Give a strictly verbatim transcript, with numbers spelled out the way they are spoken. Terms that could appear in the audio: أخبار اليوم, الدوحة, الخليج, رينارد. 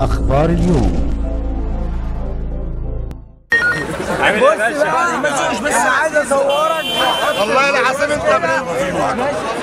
أخبار اليوم. بص بقى ما تشوفش، بس عايز اصورك والله العظيم. انت